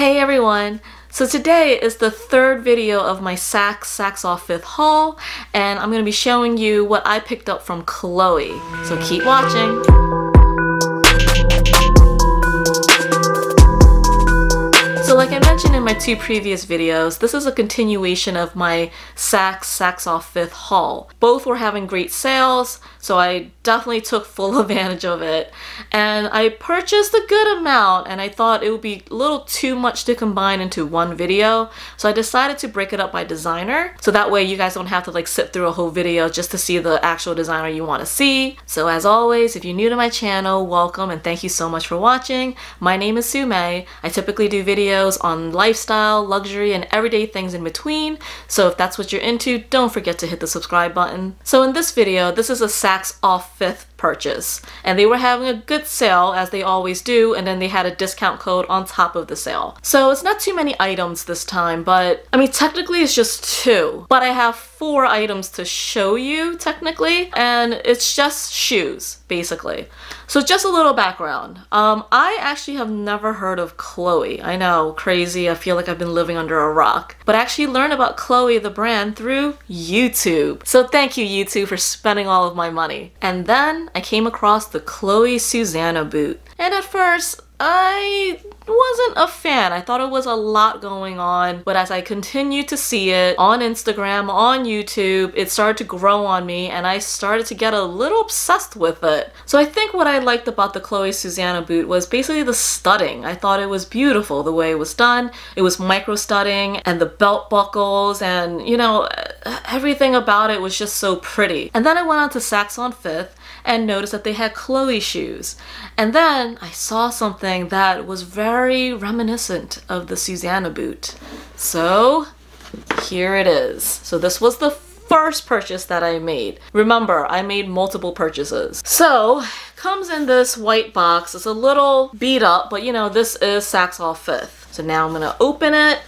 Hey everyone! So today is the third video of my Saks OFF 5TH haul, and I'm going to be showing you what I picked up from Chloe. So keep watching! So like I mentioned in my two previous videos, this is a continuation of my Saks OFF 5TH haul. Both were having great sales, so I definitely took full advantage of it. And I purchased a good amount, and I thought it would be a little too much to combine into one video, so I decided to break it up by designer, so that way you guys don't have to like sit through a whole video just to see the actual designer you want to see. So as always, if you're new to my channel, welcome and thank you so much for watching. My name is Sue May. I typically do videos on lifestyle, luxury, and everyday things in between, so if that's what you're into, don't forget to hit the subscribe button. So in this video, this is a Saks OFF 5TH purchase, and they were having a good sale as they always do, and then they had a discount code on top of the sale. So it's not too many items this time, but I mean technically it's just two, but I have four items to show you technically, and it's just shoes basically. So just a little background. I actually have never heard of Chloe. I know, crazy, I feel like I've been living under a rock, but I actually learned about Chloe the brand through YouTube. So thank you YouTube for spending all of my money. And then I came across the Chloe Susanna boot. And at first, I wasn't a fan. I thought it was a lot going on, but as I continued to see it on Instagram, on YouTube, it started to grow on me and I started to get a little obsessed with it. So I think what I liked about the Chloe Susanna boot was basically the studding. I thought it was beautiful the way it was done. It was micro studding and the belt buckles and, you know, everything about it was just so pretty. And then I went on to Saks on 5th and noticed that they had Chloe shoes. And then I saw something that was very reminiscent of the Susanna boot. So here it is. So this was the first purchase that I made. Remember, I made multiple purchases. So comes in this white box. It's a little beat up, but you know, this is Saks OFF 5TH. So now I'm gonna open it.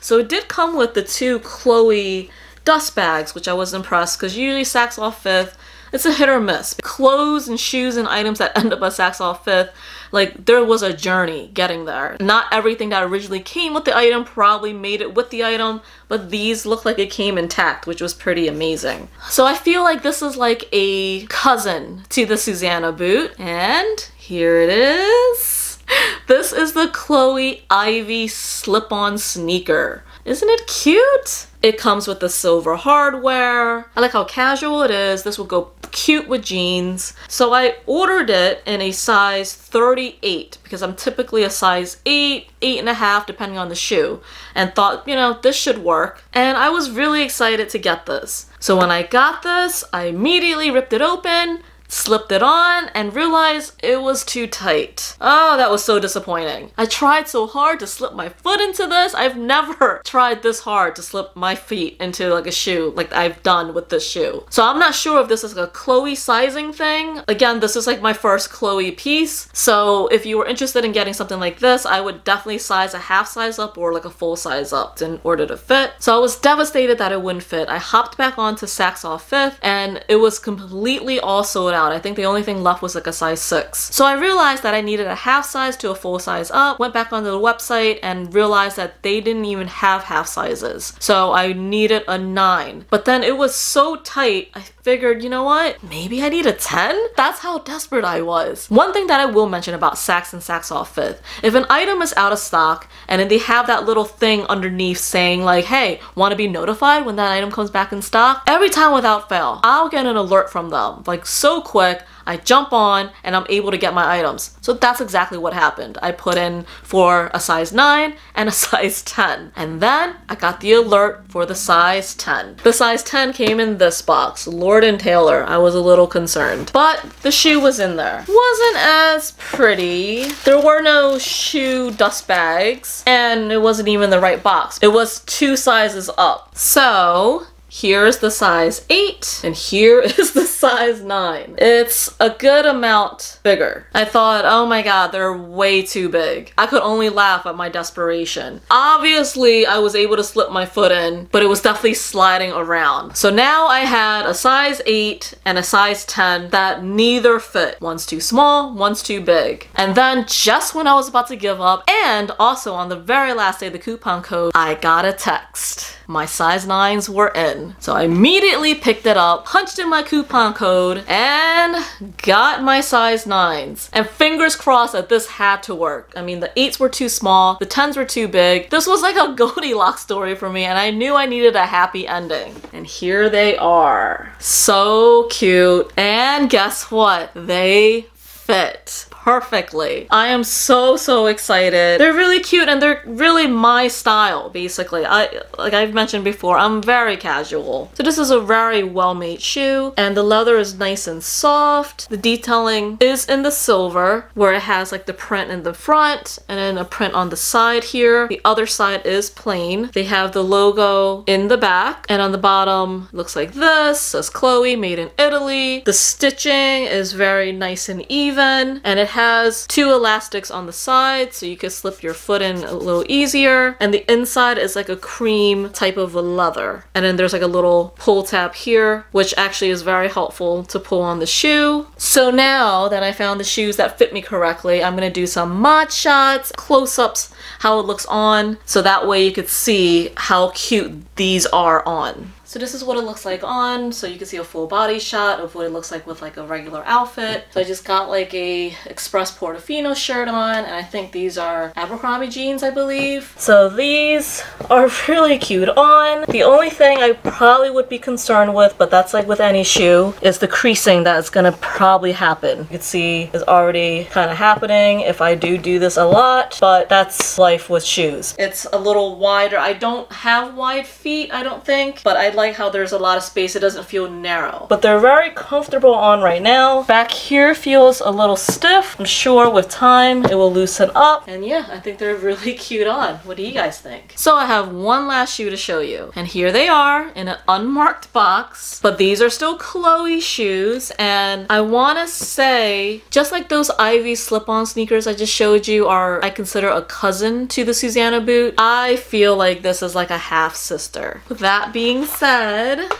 So it did come with the two Chloe dust bags, which I was impressed because usually Saks OFF 5TH, it's a hit or miss. Clothes and shoes and items that end up at Saks OFF 5TH, like there was a journey getting there. Not everything that originally came with the item probably made it with the item, but these looked like it came intact, which was pretty amazing. So I feel like this is like a cousin to the Susanna boot, and here it is. This is the Chloe Ivy slip-on sneaker. Isn't it cute? It comes with the silver hardware. I like how casual it is. This will go cute with jeans. So I ordered it in a size 38 because I'm typically a size 8, 8.5 depending on the shoe, and thought, you know, this should work. And I was really excited to get this. So when I got this, I immediately ripped it open, slipped it on, and realized it was too tight. Oh, that was so disappointing. I tried so hard to slip my foot into this. I've never tried this hard to slip my feet into like a shoe like I've done with this shoe. So I'm not sure if this is a Chloe sizing thing. Again, this is like my first Chloe piece. So if you were interested in getting something like this, I would definitely size a half size up or like a full size up in order to fit. So I was devastated that it wouldn't fit. I hopped back onto Saks OFF 5TH and it was completely all sold out. I think the only thing left was like a size 6. So I realized that I needed a half size to a full size up, went back onto the website and realized that they didn't even have half sizes. So I needed a 9. But then it was so tight, I figured, you know what? Maybe I need a 10? That's how desperate I was. One thing that I will mention about Saks and Saks OFF 5TH, if an item is out of stock and then they have that little thing underneath saying like, hey, want to be notified when that item comes back in stock? Every time without fail, I'll get an alert from them. Like so quick, I jump on and I'm able to get my items. So that's exactly what happened. I put in for a size 9 and a size 10. And then I got the alert for the size 10. The size 10 came in this box, Lord and Taylor. I was a little concerned, but the shoe was in there. Wasn't as pretty. There were no shoe dust bags and it wasn't even the right box. It was two sizes up. So Here's the size 8 and here is the size 9. It's a good amount bigger. I thought, oh my god, they're way too big. I could only laugh at my desperation. Obviously, I was able to slip my foot in, but it was definitely sliding around. So now I had a size 8 and a size 10 that neither fit. One's too small, one's too big. And then just when I was about to give up, and also on the very last day of the coupon code, I got a text. My size 9s were in. So I immediately picked it up, punched in my coupon code, and got my size 9s. And fingers crossed that this had to work. I mean, the 8s were too small, the 10s were too big. This was like a Goldilocks story for me, and I knew I needed a happy ending. And here they are. So cute. And guess what? They fit perfectly. I am so excited. They're really cute and they're really my style, basically. Like I've mentioned before, I'm very casual. So this is a very well-made shoe and the leather is nice and soft. The detailing is in the silver where it has like the print in the front and then a print on the side here. The other side is plain. They have the logo in the back and on the bottom looks like this. Says Chloe, made in Italy. The stitching is very nice and even and it has two elastics on the side so you can slip your foot in a little easier, and the inside is like a cream type of a leather, and then there's like a little pull tab here which actually is very helpful to pull on the shoe. So now that I found the shoes that fit me correctly, I'm gonna do some mod shots, close-ups, how it looks on, so that way you could see how cute these are on. So this is what it looks like on, so you can see a full body shot of what it looks like with like a regular outfit. So I just got like a Express Portofino shirt on, and I think these are Abercrombie jeans, I believe. So these are really cute on. The only thing I probably would be concerned with, but that's like with any shoe, is the creasing that's gonna probably happen. You can see it's already kind of happening if I do this a lot, but that's life with shoes. It's a little wider. I don't have wide feet, I don't think, but I like how there's a lot of space. It doesn't feel narrow, but they're very comfortable on right now. Back here feels a little stiff. I'm sure with time it will loosen up, and yeah, I think they're really cute on. What do you guys think? So I have one last shoe to show you, and here they are in an unmarked box, but these are still Chloe shoes, and I want to say, just like those Ivy slip-on sneakers I just showed you are, I consider, a cousin to the Susanna boot. I feel like this is like a half sister. With that being said,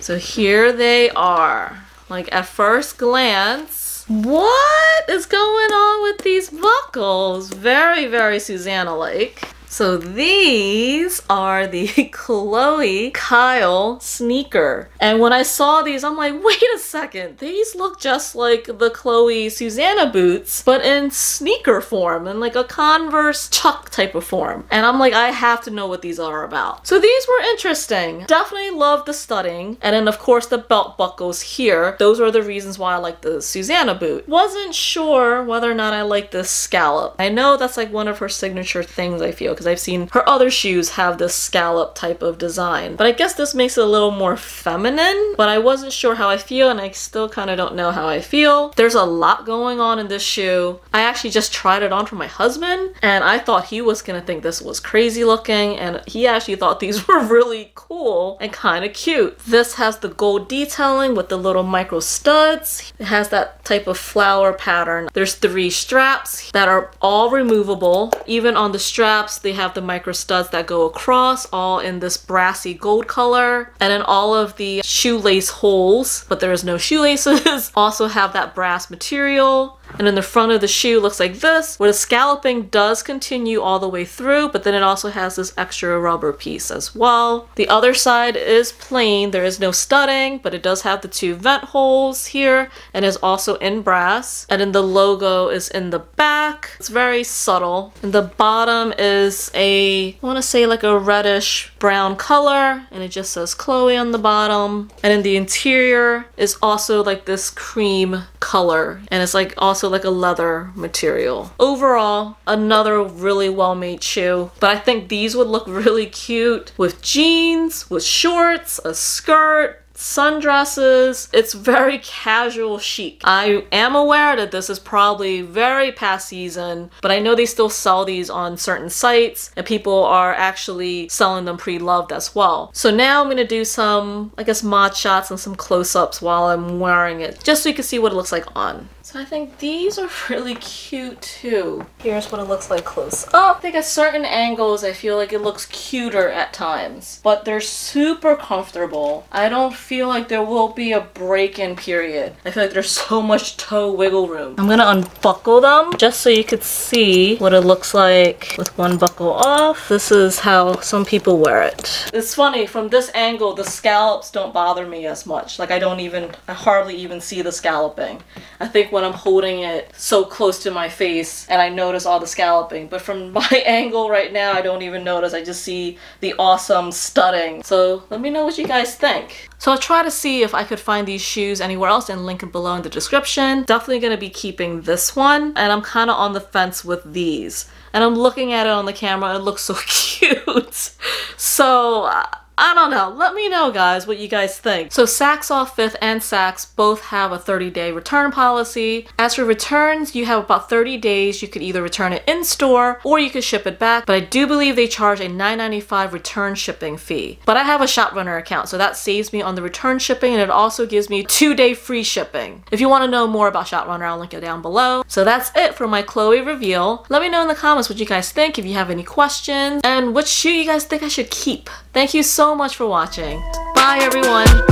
so here they are. Like at first glance, what is going on with these buckles? Very Susanna-like. So these are the Chloe Kyle sneaker. And when I saw these, I'm like, wait a second, these look just like the Chloe Susanna boots, but in sneaker form, in like a Converse Chuck type of form. And I'm like, I have to know what these are about. So these were interesting. Definitely love the studding. And then of course the belt buckles here. Those are the reasons why I like the Susanna boot. Wasn't sure whether or not I like this scallop. I know that's like one of her signature things, I feel, because I've seen her other shoes have this scallop type of design, but I guess this makes it a little more feminine. But I wasn't sure how I feel, and I still kind of don't know how I feel. There's a lot going on in this shoe. I actually just tried it on for my husband, and I thought he was gonna think this was crazy looking, and he actually thought these were really cool and kind of cute. This has the gold detailing with the little micro studs. It has that type of flower pattern. There's 3 straps that are all removable. Even on the straps, they have the micro studs that go across, all in this brassy gold color, and then all of the shoelace holes, but there is no shoelaces, also have that brass material. And then the front of the shoe looks like this, where the scalloping does continue all the way through, but then it also has this extra rubber piece as well. The other side is plain. There is no studding, but it does have the 2 vent holes here and is also in brass. And then the logo is in the back. It's very subtle. And the bottom is a, I want to say like a reddish brown color, and it just says Chloe on the bottom. And then the interior is also like this cream color, and it's like also like a leather material. Overall, another really well-made shoe, but I think these would look really cute with jeans, with shorts, a skirt, sundresses. It's very casual chic. I am aware that this is probably very past season, but I know they still sell these on certain sites and people are actually selling them pre-loved as well. So now I'm going to do some, I guess, mod shots and some close-ups while I'm wearing it, just so you can see what it looks like on. So I think these are really cute too. Here's what it looks like close up. I think at certain angles I feel like it looks cuter at times, but they're super comfortable. I don't feel like there will be a break-in period. I feel like there's so much toe wiggle room. I'm gonna unbuckle them just so you could see what it looks like with one buckle off. This is how some people wear it. It's funny, from this angle the scallops don't bother me as much. Like I hardly even see the scalloping. I think when I'm holding it so close to my face and I notice all the scalloping, but from my angle right now I don't even notice. I just see the awesome studding. So let me know what you guys think. So I'll try to see if I could find these shoes anywhere else and link it below in the description. Definitely going to be keeping this one, and I'm kind of on the fence with these, and I'm looking at it on the camera, it looks so cute. So I don't know. Let me know, guys, what you guys think. So Saks OFF 5TH and Saks both have a 30-day return policy. As for returns, you have about 30 days. You could either return it in-store or you could ship it back, but I do believe they charge a $9.95 return shipping fee. But I have a ShopRunner account, so that saves me on the return shipping, and it also gives me 2-day free shipping. If you want to know more about ShopRunner, I'll link it down below. So that's it for my Chloe reveal. Let me know in the comments what you guys think, if you have any questions, and which shoe you guys think I should keep. Thank you so much for watching. Bye everyone!